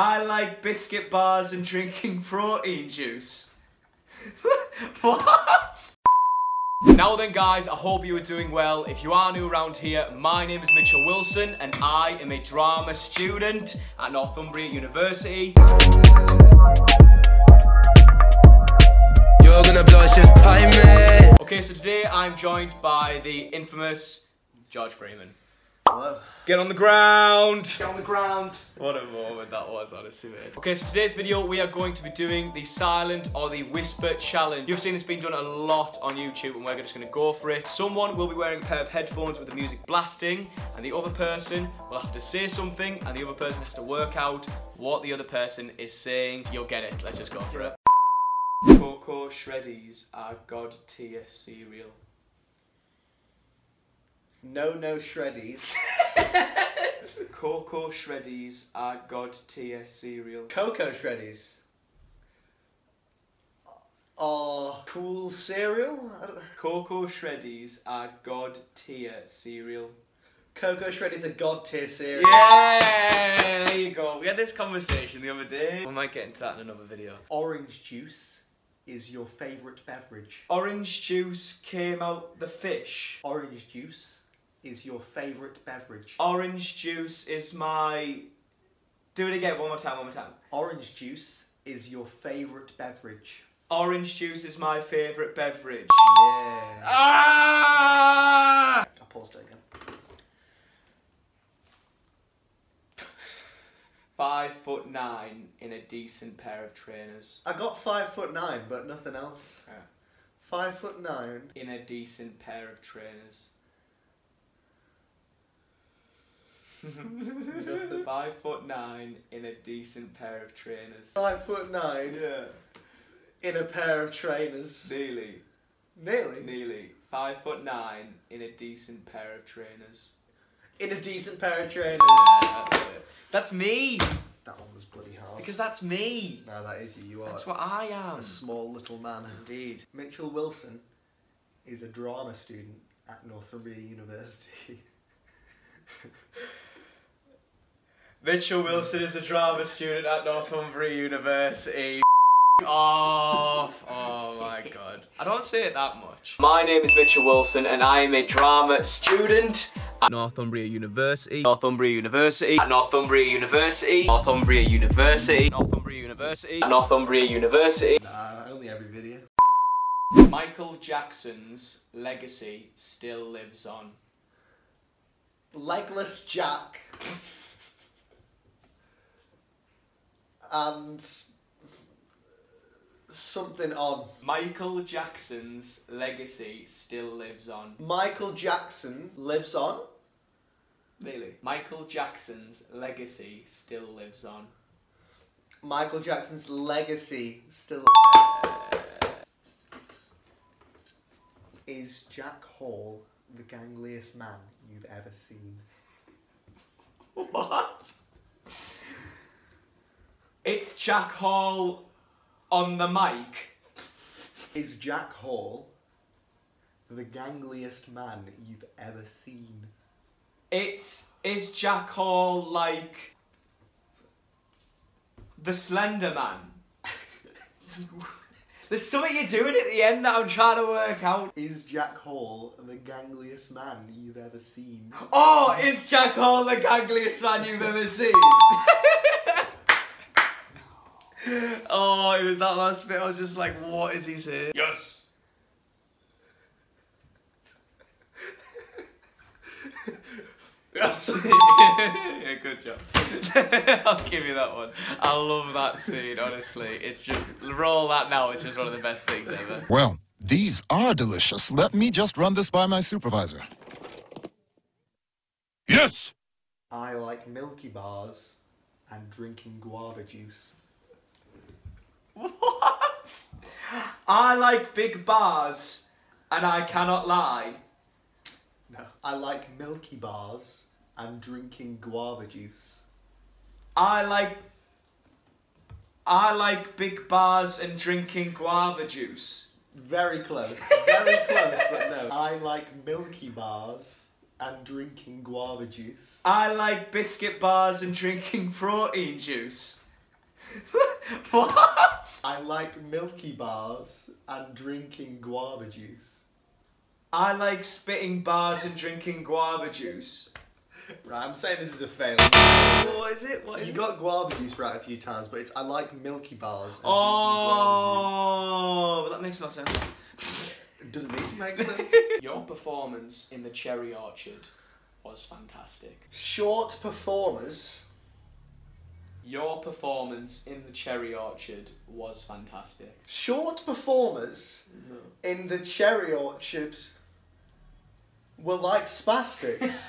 I like biscuit bars and drinking protein juice. What? Now then guys, I hope you are doing well. If you are new around here, my name is Mitchell Wilson and I am a drama student at Northumbria University. You're gonna blush this time, man. Okay, so today I'm joined by the infamous George Freeman. Hello. Get on the ground! Get on the ground! What a moment that was, honestly, mate. Okay, so today's video we are going to be doing the silent or the whisper challenge. You've seen it's been done a lot on YouTube and we're just going to go for it. Someone will be wearing a pair of headphones with the music blasting and the other person will have to say something and the other person has to work out what the other person is saying. You'll get it, let's just go for it. Cocoa Shreddies are god tier cereal. No Shreddies. Cocoa Shreddies are god tier cereal. Cocoa Shreddies are cool cereal? Cocoa Shreddies are god tier cereal. Cocoa Shreddies are god tier cereal. Yeah! There you go. We had this conversation the other day. We might get into that in another video. Orange juice is your favourite beverage. Orange juice came out the fish. Orange juice is your favourite beverage. Orange juice is my... Do it again, one more time. Orange juice is your favourite beverage. Orange juice is my favourite beverage. Yeah. Ah! I'll pause it again. 5'9" in a decent pair of trainers. I got 5'9", but nothing else. Yeah. 5'9". In a decent pair of trainers. 5'9" in a decent pair of trainers. 5'9", yeah. In a pair of trainers. Nearly. 5'9" in a decent pair of trainers. In a decent pair of trainers. Yeah, that's it. That's me. That one was bloody hard. Because that's me. No, that is you. You are. That's what I am. A small little man. Indeed. Mitchell Wilson is a drama student at Northumbria University. Mitchell Wilson is a drama student at Northumbria University. Off. Oh my god. I don't say it that much. My name is Mitchell Wilson and I am a drama student at Northumbria University. Northumbria University. At Northumbria University. Northumbria University. Northumbria University. At Northumbria University. Nah, only every video. Michael Jackson's legacy still lives on. Legless Jack. And something on. Michael Jackson's legacy still lives on. Michael Jackson lives on? Really? Michael Jackson's legacy still lives on. Michael Jackson's legacy still Is Jack Hall the gangliest man you've ever seen? What? It's Jack Hall on the mic. Is Jack Hall the gangliest man you've ever seen? Is Jack Hall like the Slender Man? There's something you're doing at the end that I'm trying to work out. Is Jack Hall the gangliest man you've ever seen? Oh, is Jack Hall the gangliest man you've ever seen? Oh, it was that last bit. I was just like, what is he saying? Yes. Yes. Yeah, good job. I'll give you that one. I love that scene, honestly. It's just, roll that now, it's just one of the best things ever. Well, these are delicious. Let me just run this by my supervisor. Yes! I like Milky Bars and drinking guava juice. What? I like big bars and I cannot lie. No. I like Milky Bars and drinking guava juice. I like big bars and drinking guava juice. Very close. Very close, but no. I like Milky Bars and drinking guava juice. I like biscuit bars and drinking protein juice. What? I like milky bars and drinking guava juice. I like spitting bars and drinking guava juice. Right, I'm saying this is a fail. What is it? What is it? You got guava juice right a few times, but it's I like milky bars. And oh, but that makes no sense. It doesn't need to make sense. Your performance in The Cherry Orchard was fantastic. Short performers. Your performance in The Cherry Orchard was fantastic. Short performers in The Cherry Orchard were like spastics.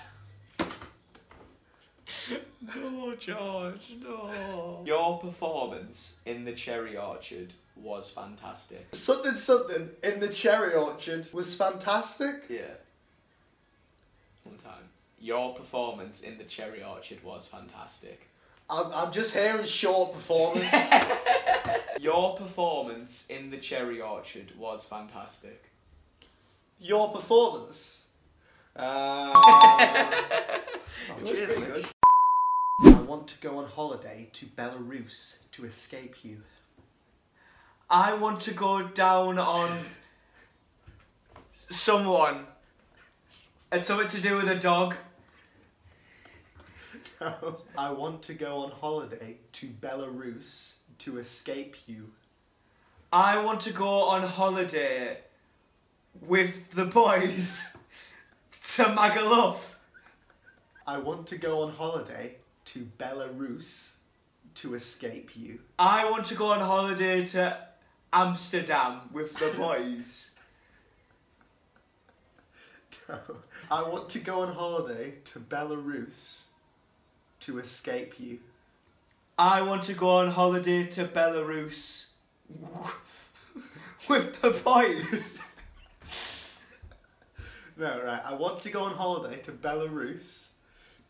No, George, no. Your performance in The Cherry Orchard was fantastic. Something, something in The Cherry Orchard was fantastic? Yeah. One time. Your performance in The Cherry Orchard was fantastic. I'm just hearing short performance. Your performance in The Cherry Orchard was fantastic. Your performance? Cheers, good. I want to go on holiday to Belarus to escape you. I want to go down on someone. It's something to do with a dog. No. I want to go on holiday to Belarus to escape you. I want to go on holiday with the boys to Magaluf. I want to go on holiday to Belarus to escape you. I want to go on holiday to Amsterdam with the boys. No. I want to go on holiday to Belarus to escape you. I want to go on holiday to Belarus with the boys. No, right. I want to go on holiday to Belarus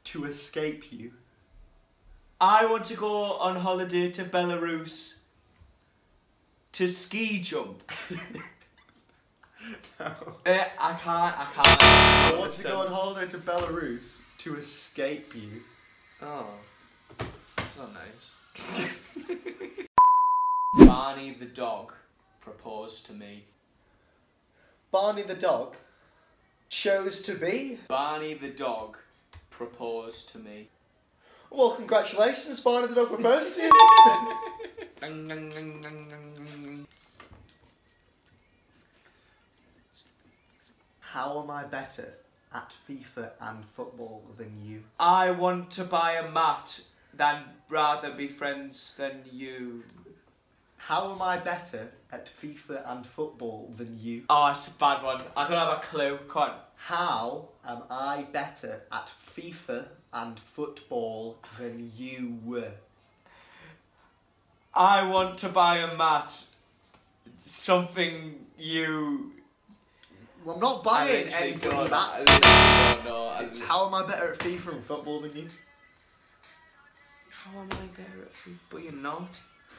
to escape you. I want to go on holiday to Belarus to ski jump. No. I can't. I want to go on holiday to Belarus to escape you. Oh, that's not nice. Barney the dog proposed to me. Barney the dog chose to be? Barney the dog proposed to me. Well, congratulations, Barney the dog proposed to you. How am I better at FIFA and football than you? I want to buy a mat than rather be friends than you. How am I better at FIFA and football than you? Oh, that's a bad one. I don't have a clue. Come on. How am I better at FIFA and football than you were? I want to buy a mat. Something you... Well, I'm not buying any bloody mats. It's how am I better at FIFA and football than you? How am I better at FIFA? But you're not.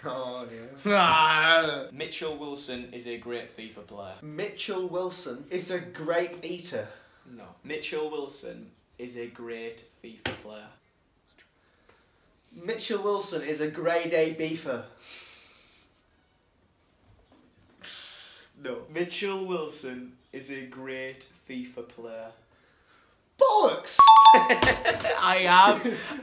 Oh, yeah. Mitchell Wilson is a great FIFA player. Mitchell Wilson is a great eater. No. Mitchell Wilson is a great FIFA player. Mitchell Wilson is a grade A beefer. No. Mitchell Wilson is a great FIFA player. Bollocks! I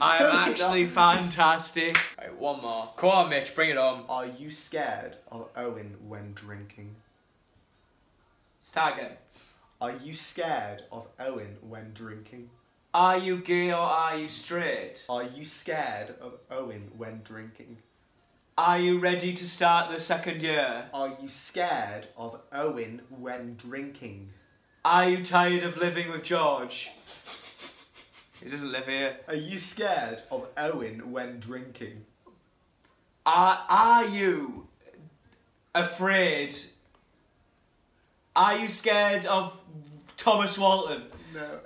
am actually fantastic. Right, one more. Come on, Mitch, bring it on. Are you scared of Owen when drinking? Start again. Are you scared of Owen when drinking? Are you gay or are you straight? Are you scared of Owen when drinking? Are you ready to start the second year? Are you scared of Owen when drinking? Are you tired of living with George? He doesn't live here. Are you scared of Owen when drinking? Are you afraid? Are you scared of Thomas Walton? No.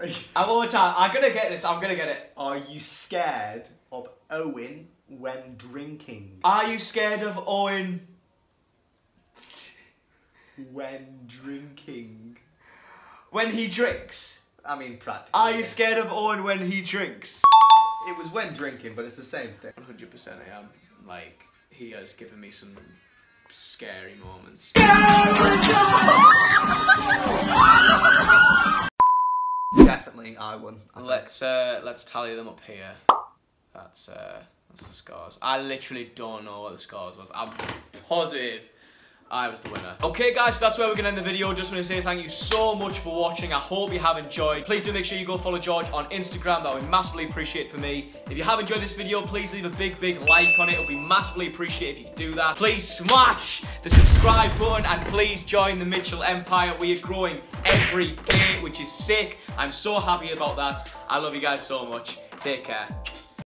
One time. I'm gonna get this. I'm gonna get it. Are you scared of Owen when drinking? Are you scared of Owen when drinking? When he drinks? I mean, practically. Are you scared of Owen when he drinks? It was when drinking, but it's the same thing. 100% I am. Like, he has given me some scary moments. Definitely I won. Let's tally them up here. That's the scores. I literally don't know what the scores was. I'm positive I was the winner. Okay guys, so that's where we're gonna end the video. Just wanna say thank you so much for watching. I hope you have enjoyed. Please do make sure you go follow George on Instagram. That would be massively appreciated for me. If you have enjoyed this video, please leave a big, big like on it. It'll be massively appreciated if you do that. Please smash the subscribe button and please join the Mitchell Empire. We are growing every day, which is sick. I'm so happy about that. I love you guys so much. Take care.